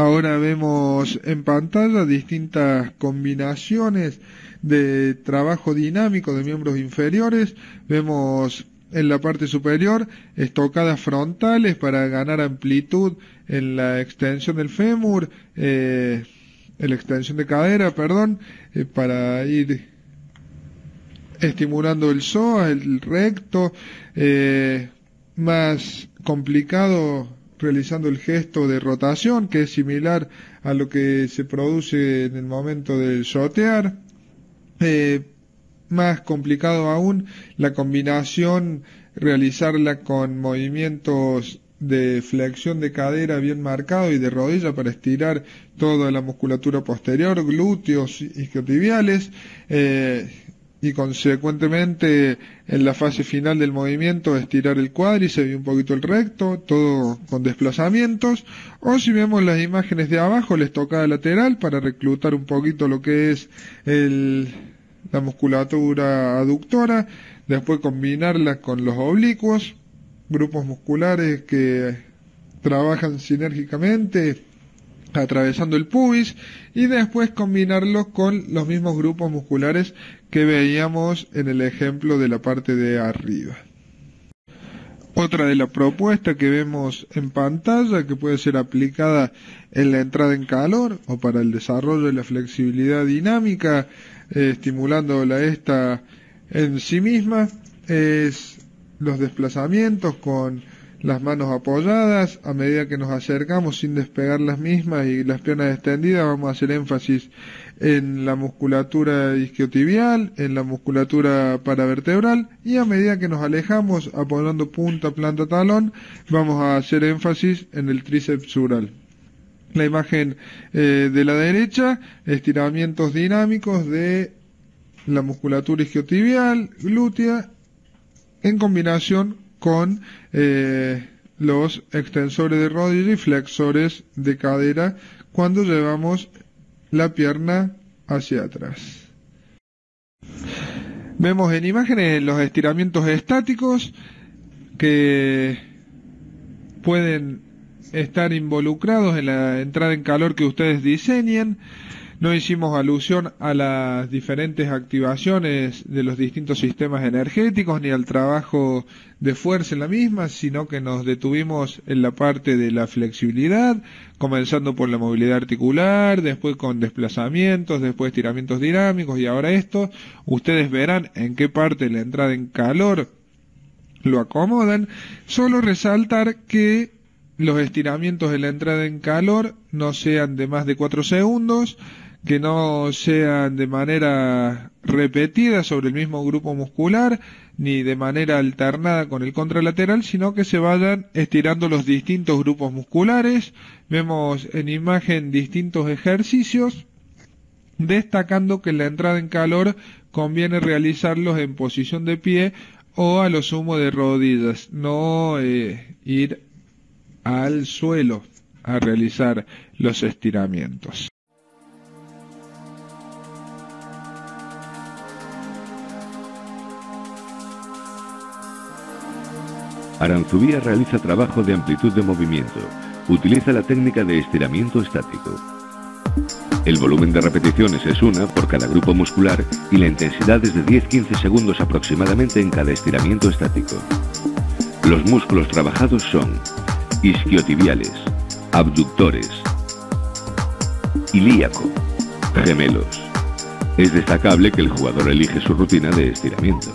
Ahora vemos en pantalla distintas combinaciones de trabajo dinámico de miembros inferiores. Vemos en la parte superior estocadas frontales para ganar amplitud en la extensión del fémur, en la extensión de cadera, para ir estimulando el psoas, el recto. Más complicado realizando el gesto de rotación, que es similar a lo que se produce en el momento del shotear. Más complicado aún la combinación, realizarla con movimientos de flexión de cadera bien marcado y de rodilla para estirar toda la musculatura posterior, glúteos, isquiotibiales, y consecuentemente en la fase final del movimiento estirar el cuádriceps y un poquito el recto, todo con desplazamientos. O si vemos las imágenes de abajo, la estocada lateral para reclutar un poquito lo que es la musculatura aductora, después combinarla con los oblicuos, grupos musculares que trabajan sinérgicamente atravesando el pubis, y después combinarlos con los mismos grupos musculares que veíamos en el ejemplo de la parte de arriba. Otra de la propuesta que vemos en pantalla, que puede ser aplicada en la entrada en calor o para el desarrollo de la flexibilidad dinámica, estimulándola esta en sí misma, es los desplazamientos con las manos apoyadas. A medida que nos acercamos sin despegar las mismas y las piernas extendidas, vamos a hacer énfasis en la musculatura isquiotibial, en la musculatura paravertebral, y a medida que nos alejamos apoyando punta, planta, talón, vamos a hacer énfasis en el tríceps sural. La imagen de la derecha, estiramientos dinámicos de la musculatura isquiotibial, glútea, en combinación con los extensores de rodilla y flexores de cadera cuando llevamos la pierna hacia atrás. Vemos en imágenes los estiramientos estáticos que pueden estar involucrados en la entrada en calor que ustedes diseñen. No hicimos alusión a las diferentes activaciones de los distintos sistemas energéticos ni al trabajo de fuerza en la misma, sino que nos detuvimos en la parte de la flexibilidad, comenzando por la movilidad articular, después con desplazamientos, después estiramientos dinámicos y ahora esto. Ustedes verán en qué parte de la entrada en calor lo acomodan. Solo resaltar que los estiramientos de la entrada en calor no sean de más de 4 segundos, que no sean de manera repetida sobre el mismo grupo muscular, ni de manera alternada con el contralateral, sino que se vayan estirando los distintos grupos musculares. Vemos en imagen distintos ejercicios, destacando que en la entrada en calor conviene realizarlos en posición de pie o a lo sumo de rodillas, no ir al suelo a realizar los estiramientos. Aranzubía realiza trabajo de amplitud de movimiento. Utiliza la técnica de estiramiento estático. El volumen de repeticiones es una por cada grupo muscular y la intensidad es de 10-15 segundos aproximadamente en cada estiramiento estático. Los músculos trabajados son isquiotibiales, abductores, ilíaco, gemelos. Es destacable que el jugador elige su rutina de estiramiento.